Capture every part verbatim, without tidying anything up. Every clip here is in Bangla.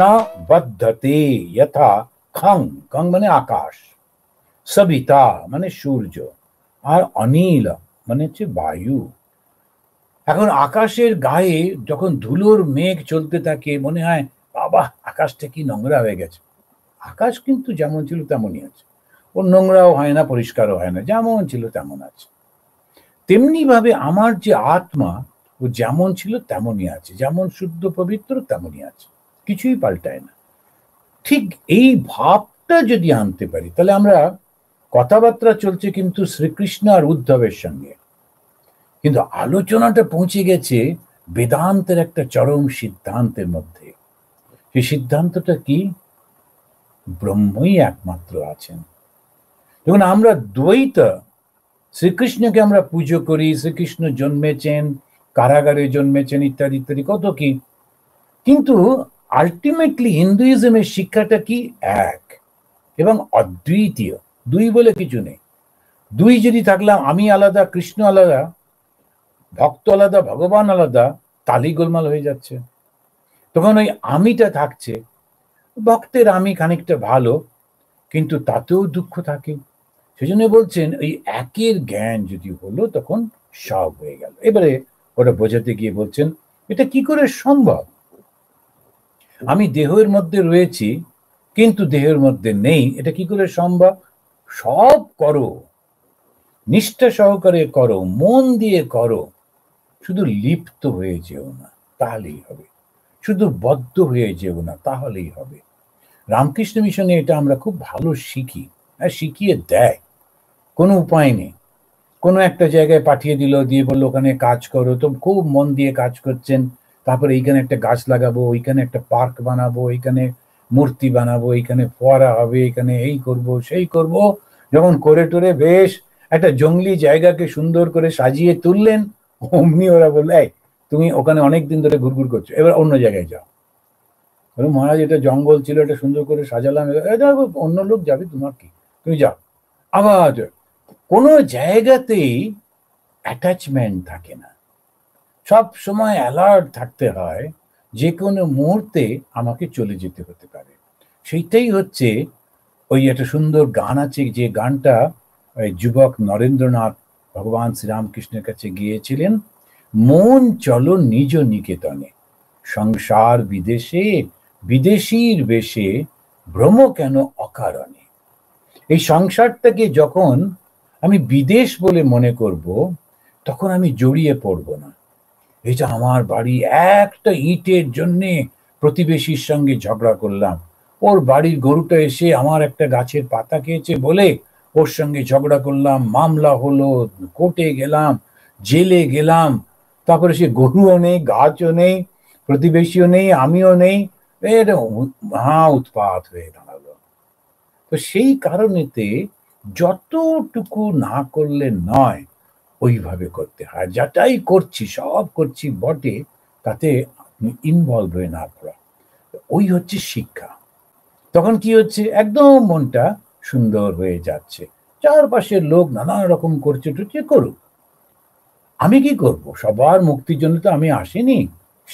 न बद्धते यथा खंग, खंग माने आकाश, सविता माने सूर्य और अनिल माने वायु। এখন আকাশের গায়ে যখন ধুলোর মেঘ চলতে থাকে মনে হয় বাবা আকাশটা কি নোংরা হয়ে গেছে। আকাশ কিন্তু যেমন ছিল তেমনই আছে, ও নোংরাও হয় না পরিষ্কারও হয় না, যেমন ছিল তেমন আছে। তেমনি ভাবে আমার যে আত্মা ও যেমন ছিল তেমনই আছে, যেমন শুদ্ধ পবিত্র তেমনই আছে, কিছুই পাল্টায় না। ঠিক এই ভাবটা যদি আনতে পারি তাহলে আমরা, কথাবার্তা চলছে কিন্তু শ্রীকৃষ্ণ আর উদ্ধবের সঙ্গে, কিন্তু আলোচনাটা পৌঁছে গেছে বেদান্তের একটা চরম সিদ্ধান্তের মধ্যে। সেই সিদ্ধান্তটা কি? ব্রহ্মই একমাত্র আছেন। যখন আমরা দ্বৈত, শ্রীকৃষ্ণকে আমরা পুজো করি, শ্রীকৃষ্ণ জন্মেছেন, কারাগারে জন্মেছেন, ইত্যাদি ইত্যাদি কত কি, কিন্তু আলটিমেটলি হিন্দুইজমের শিক্ষাটা কি? এক এবং অদ্বিতীয়, দুই বলে কিছু নেই। দুই যদি থাকলাম, আমি আলাদা কৃষ্ণ আলাদা, ভক্ত আলাদা, ভগবান আলাদা, তালি গোলমাল হয়ে যাচ্ছে। তখন ওই আমিটা থাকছে, ভক্তের আমি খানিকটা ভালো কিন্তু তাতেও দুঃখ থাকে। সেজন্য বলছেন ওই একের জ্ঞান যদি হলো তখন সব হয়ে গেল। এবারে ওটা বোঝাতে গিয়ে বলছেন এটা কি করে সম্ভব? আমি দেহের মধ্যে রয়েছি কিন্তু দেহের মধ্যে নেই, এটা কি করে সম্ভব? সব করো, নিষ্ঠা সহকারে করো, মন দিয়ে করো, শুধু লিপ্ত হয়ে যেও না, তাহলেই হবে। শুধু বদ্ধ হয়ে যেও না, তাহলেই হবে। রামকৃষ্ণ মিশনে এটা আমরা খুব ভালো শিখি, আর শিখিয়ে দেয়, কোনো উপায় নেই। কোনো একটা জায়গায় পাঠিয়ে দিল, দিয়ে বললো ওখানে কাজ করো, তো খুব মন দিয়ে কাজ করছেন, তারপরে এইখানে একটা গাছ লাগাবো, ওইখানে একটা পার্ক বানাবো, এইখানে মূর্তি বানাবো, এইখানে ফোয়ারা হবে, এইখানে এই করব সেই করব। যখন করে টোরে বেশ একটা জঙ্গলি জায়গাকে সুন্দর করে সাজিয়ে তুললেন, অমনি ওরা বললো এই তুমি ওখানে অনেকদিন ধরে ঘুরঘুর করছো, এবার অন্য জায়গায় যাও। মহারাজ এটা জঙ্গল ছিল, এটা সুন্দর করে সাজালাম, অন্য লোক যাবে, তোমার কি, তুমি যাও। আবার কোনো জায়গাতেই অ্যাটাচমেন্ট থাকে না, সব সময় অ্যালার্ট থাকতে হয়, যে কোনো মুহূর্তে আমাকে চলে যেতে হতে পারে। সেইটাই হচ্ছে ওই একটা সুন্দর গান আছে, যে গানটা যুবক নরেন্দ্রনাথ ভগবান শ্রীরামকৃষ্ণের কাছে গিয়েছিলেন, মন চলো নিজ নিকেতনে, সংসার বিদেশে, বিদেশীর বেশে ভ্রম কেন অকারণে। এই সংসারটাকে যখন আমি বিদেশ বলে মনে করব তখন আমি জড়িয়ে পড়ব না। এই যে আমার বাড়ি, একটা ইটের জন্যে প্রতিবেশীর সঙ্গে ঝগড়া করলাম, ওর বাড়ির গরুটা এসে আমার একটা গাছের পাতা খেয়েছে বলে ওর সঙ্গে ঝগড়া করলাম, মামলা হলো, কোর্টে গেলাম, জেলে গেলাম, তারপরে সে গরুও নেই, গাছও নেই, প্রতিবেশীও নেই, আমিও নেই, এটা মহা উৎপাত হয়ে দাঁড়ালো। তো সেই কারণেতে যতটুকু না করলে নয় ওইভাবে করতে হয়, যাটাই করছি সব করছি বটে, তাতে ইনভলভ হয়ে না পড়া, ওই হচ্ছে শিক্ষা। তখন কি হচ্ছে? একদম মনটা সুন্দর হয়ে যাচ্ছে। চারপাশের লোক নানা রকম করছে টুচে করুক, আমি কি করব? সবার মুক্তির জন্য তো আমি আসিনি,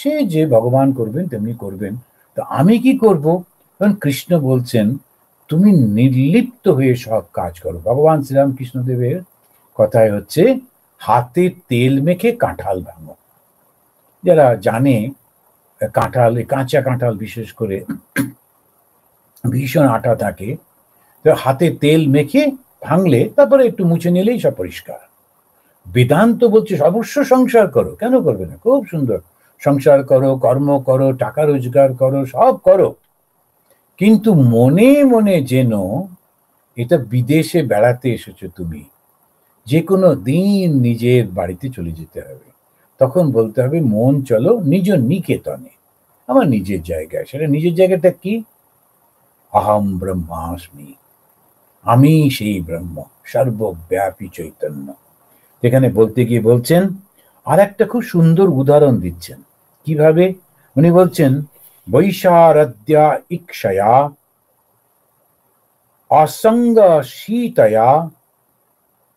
সে যে ভগবান করবেন তেমনি করবেন, তো আমি কি করব? কারণ কৃষ্ণ বলছেন তুমি নির্লিপ্ত হয়ে সব কাজ করো। ভগবান শ্রীরামকৃষ্ণদেবের কথাই হচ্ছে হাতে তেল মেখে কাঁঠাল ভাঙো। যারা জানে কাঁঠাল, কাঁচা কাঁঠাল বিশেষ করে ভীষণ আটা থাকে, তো হাতে তেল মেখে ভাঙলে তারপরে একটু মুছে নিলেই সব পরিষ্কার। বেদান্ত বলছে অবশ্য সংসার করো, কেন করবে না, খুব সুন্দর সংসার করো, কর্ম করো, টাকা রোজগার করো, সব করো, কিন্তু মনে মনে যেন এটা বিদেশে বেড়াতে এসেছো তুমি, যে কোনো দিন নিজের বাড়িতে চলে যেতে হবে। তখন বলতে হবে মন চলো নিজ নিকেতনে, আমার নিজের জায়গায়। সেটা নিজের জায়গাটা কি? অহম ব্রহ্মাস্মি, আমি সেই ব্রহ্ম, সর্বব্যাপী চৈতন্য। এখানে বলতে গিয়ে বলছেন আর একটা খুব সুন্দর উদাহরণ দিচ্ছেন, কিভাবে? উনি বলছেন বৈশারদ্যা ইক্ষয়া অসঙ্গ শীতয়া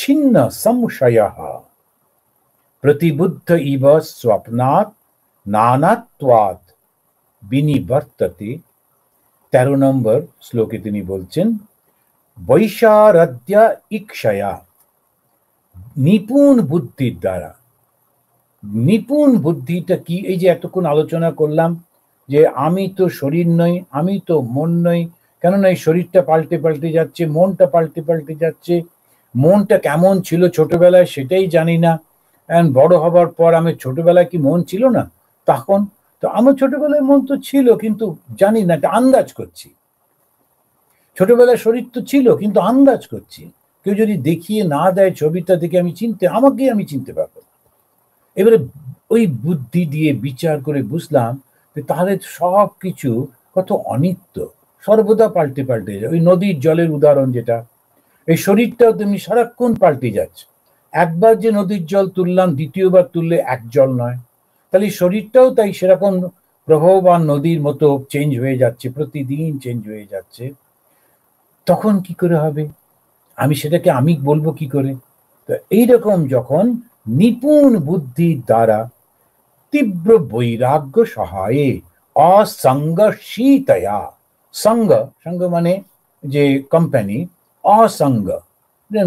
ছিন্ন সংশয়ঃ প্রতিবুদ্ধ ইব স্বপ্নাৎ নানাত্বাৎ বিনিবর্ততে तेरह नम्बर श्लोके तिनी बोलछेन वैशारद्या इक्षया निपुण बुद्धिर द्वारा। निपुण बुद्धिटा कि एई जे एतक्षण आलोचना करलाम जे आमी तो शरीर नई आमी तो मन नई केनना एई शरीरटा पाल्टे पाल्टे जाच्छे मनटा पाल्टे पाल्टे जाच्छे मनटा केमन छिलो छोटोबेलाय सेटाई जानि ना एंड बड़ हबार पर आमी छोटोबेलाय कि मन छिलो ना तखन तो आमी छोटोबेलाय मन तो छिलो किन्तु जानि ना आन्दाज करछि छोटोबेलाय शरीर तो छिलो किन्तु आन्दाज करछि केउ जोदि देखिए ना देय छबिटा देखे आमी चिनते आमाकेई आमी चिनते पारबो। एबारे ओई बुद्धि दिए विचार करे बुझलाम ताहले सबकिछु कत अनित्य सर्वदा पाल्टे पाल्टे जाए। नदीर जलेर उदाहरण जेटा ए शरीरटाओ तेमनि साराक्षण पाल्टे जाच्छे एकबार जे नदीर जल तुललाम द्वितीयबार तुलले एक जल नय ताहले शरीरटाओ ताई सेरकम प्रवाहबान नदीर मतो चेंज हये जाच्छे प्रतिदिन चेंज हये जाच्छे। तखन कि करे हबे आमि सेटाके आमि बोलबो कि करे तो एई रकम जखन निपुण बुद्धि द्वारा तीव्र वैराग्य सहाये असंगशीतया संग संग माने जे कम्पानी असंग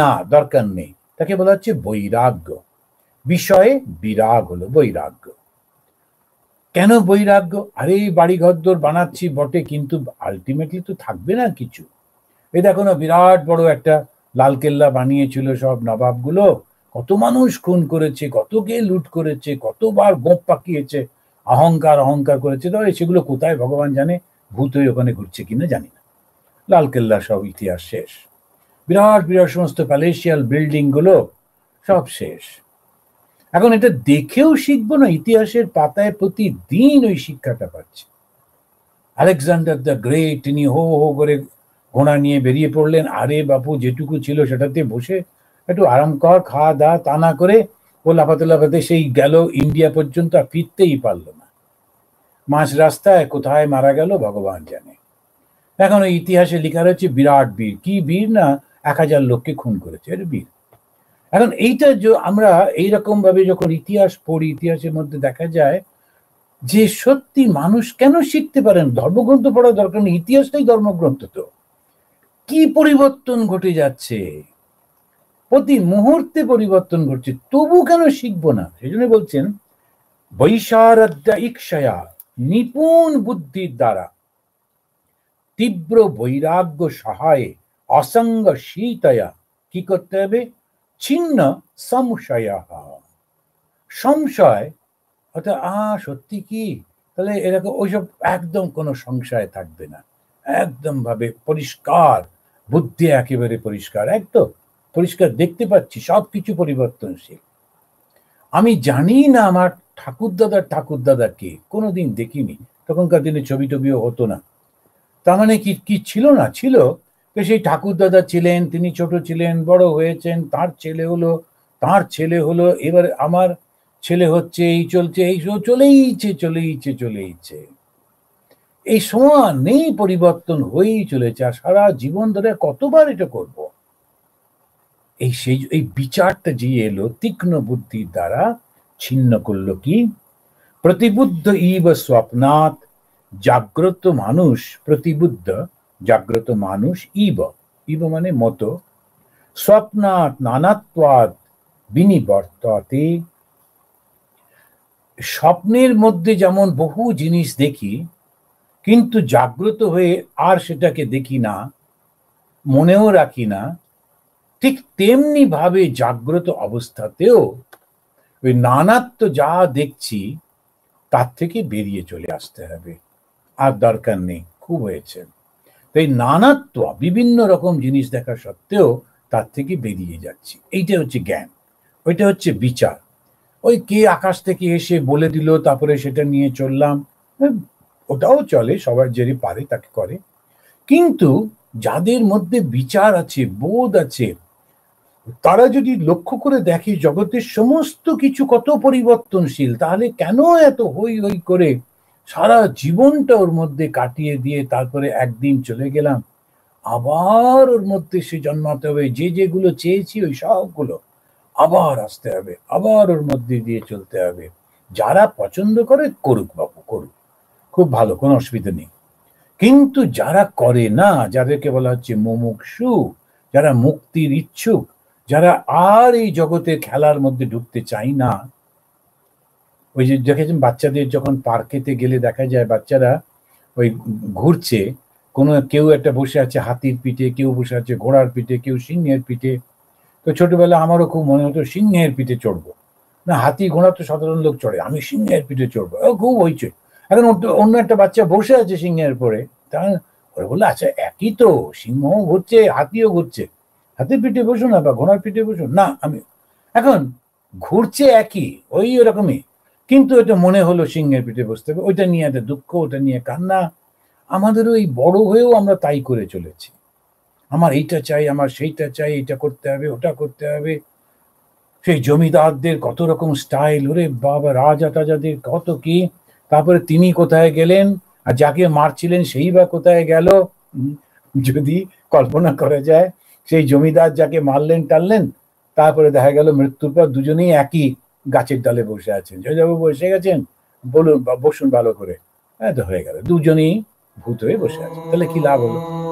ना दरकार नहीं ताके बोला हच्छे वैराग्य विषय विराग हलो वैराग्य। केन वैराग्य अरे बाड़ी घर दौर बनाच्छि बटे किन्तु आल्टिमेटली तो थाकबे ना किछु। ए देखो ना बिराट बड़ एक लाल केल्ला बानियेछिलो सब नवाबगुलो कत मानुष खून करेछे कत के लुट करेछे कतबार गोप पाकियेछे अहंकार अहंकार करेछे तो सेगुलो कोथाय भगवान जाने भूत हये ओखाने घुरछे किना जानि ना। लाल केल्ला सब इतिहास शेष बिराट बिराट समस्त पैलेशियल बिल्डिंग गुलो सब शेष। एखन एटा देखेओ शिखबो ना इतिहासेर पाताय प्रतिदिन ओई शिक्षाटा पाच्छी। अलेक्जेंडर द ग्रेट इनी हो हो करे घोड़ा निये बेरिये पड़लेन आरे बापू जेटुकु छिलो सेटाते बसे একটু আরাম কর খাওয়া দাওয়া তা না করে ও লাফাতে লাফাতে সেই গেল ইন্ডিয়া পর্যন্ত আর ফিরতেই পারলো না। মাঝ রাস্তায় কোথায় মারা গেল ভগবান জানে। এখন ওই ইতিহাসে লেখা রয়েছে বিরাট বীর কি বীর না এক হাজার লোককে খুন করেছে এর বীর। এখন এইটা যে আমরা এইরকম ভাবে যখন ইতিহাস পড়ি ইতিহাসের মধ্যে দেখা যায় যে সত্যি মানুষ কেন শিখতে পারেন ধর্মগ্রন্থ পড়া দরকার নেই ইতিহাসটাই ধর্মগ্রন্থ। তো কি পরিবর্তন ঘটে যাচ্ছে প্রতি মুহূর্তে পরিবর্তন ঘটছে তবু কেন শিখবো না। সেজন্য বলছেন বৈশারদ্য ইক্ষয়া নিপুণ বুদ্ধির দ্বারা তীব্র বৈরাগ্য সহায়ে অসঙ্গ শীতয়া কি করতে হবে ছিন্ন সংশয় সংশয় অর্থাৎ আ সত্যি কি তাহলে এরকম ওইসব একদম কোনো সংশয় থাকবে না একদম ভাবে পরিষ্কার বুদ্ধি একেবারে পরিষ্কার একদম परिष्कार देखते पाচ্ছি सबकिছু परिवर्तनशील। আমি জানি না আমার ঠাকুর দাদা ঠাকুর দাদা কে কোনোদিন দেখিনি তখনকার দিনে ছবি টবিও হতো না তার মানে কি কি ছিল না ছিল যে সেই ঠাকুর দাদা ছিলেন তিনি ছোট ছিলেন বড় হয়েছেন তার ছেলে হলো তার ছেলে হলো এবার আমার ছেলে হচ্ছে এই চলছে এই চলেইছে চলেইছে চলেইছে এই সময় নেই পরিবর্তন হয়েই চলেছে আর সারা জীবন ধরে কতবার এটা করবো। এই সেই এই বিচারটা যে এলো তীক্ষ্ণ বুদ্ধি দ্বারা ছিন্ন করলো কি প্রতিবুদ্ধ ইব স্বপ্নাত জাগ্রত মানুষ প্রতিবুদ্ধ জাগ্রত মানুষ ইব ইব মানে মতো স্বপ্নাত নানাত্বাত বিনিবর্ততে স্বপ্নের মধ্যে যেমন বহু জিনিস দেখি কিন্তু জাগ্রত হয়ে আর সেটাকে দেখি না মনেও রাখি না ठीक तेमनी भावे जाग्रत अवस्थातेও ওই নানাত্ব যা দেখছি তার থেকে বেরিয়ে চলে আসতে হবে আর দরকার নেই খুব হয়েছে। তাই নানাত্ব বিভিন্ন রকম জিনিস দেখা সত্ত্বেও তার থেকে বেরিয়ে যাচ্ছি এইটা হচ্ছে জ্ঞান ওইটা হচ্ছে বিচার। ওই কে আকাশ থেকে এসে বলে দিল তারপরে সেটা নিয়ে চললাম ওটাও চলে সবার যেই পারে তাকে করে কিন্তু যাদের মধ্যে বিচার আছে বোধ আছে তারা যদি লক্ষ্য করে দেখি জগতের সমস্ত কিছু কত পরিবর্তনশীল তাহলে কেন এত হই হই করে সারা জীবনটা ওর মধ্যে কাটিয়ে দিয়ে তারপরে একদিন চলে গেলাম আবার ওর মধ্যে সে জন্মাতে হবে যে যেগুলো চেয়েছি ওই সবগুলো আবার আসতে হবে আবার ওর মধ্যে দিয়ে চলতে হবে। যারা পছন্দ করে করুক বাপু করুক খুব ভালো কোনো অসুবিধা নেই किन्तु जारा करे ना, जादेरके बोला हच्छे मुमुक्षु, जारा मुक्तिर इच्छुक, जारा आर एई जगतेर खेलार मध्य ढुकते चाय ना। ओई जे देखेछेन बाच्चादेर जखन पार्केते गेले देखा जाय बाच्चारा ओई घुरछे, कोनो केउ एकटा बसे आछे हाथिर पीठे, केउ बसे आछे घोड़ार पीठे, केउ सिंहेर पीठे। तो छोटोबेला आमारो खूब मने हतो सिंहेर पीठे चढ़बो ना, हाथी घोड़ा तो साधारण लोक चढ़े, आमी सिंहेर पीठे चढ़बो, खूब हइचइ। এখন অন্য একটা বাচ্চা বসে আছে সিংহের পরে, তাহলে ওরা বললো আচ্ছা একই তো, সিংহ ঘুরছে হাতিও ঘুরছে, হাতির পিঠে বসো না বা ঘোড়ার পিঠে বসো না, আমি এখন ঘুরছে একই ওই ওরকমই, কিন্তু এটা মনে হলো সিংহের পিঠে বসতে হবে, ওইটা নিয়ে একটা দুঃখ, ওটা নিয়ে কান্না। আমাদেরও এই বড় হয়েও আমরা তাই করে চলেছি, আমার এইটা চাই, আমার সেইটা চাই, এটা করতে হবে, ওটা করতে হবে। সেই জমিদারদের কত রকম স্টাইল, ওরে বাবা রাজা টাজাদের কত কি, তারপরে তিনি কোথায় গেলেন আর যাকে মারছিলেন সেই বা কোথায় গেল, যদি কল্পনা করা যায় সেই জমিদার যাকে মারলেন টানলেন তারপরে দেখা গেল মৃত্যুর পর দুজনেই একই গাছের ডালে বসে আছেন। জয়বাবু বসে গেছেন, বলুন বসুন ভালো করে, হ্যাঁ তো হয়ে গেল, দুজনেই ভূত হয়ে বসে আছেন, তাহলে কি লাভ হলো।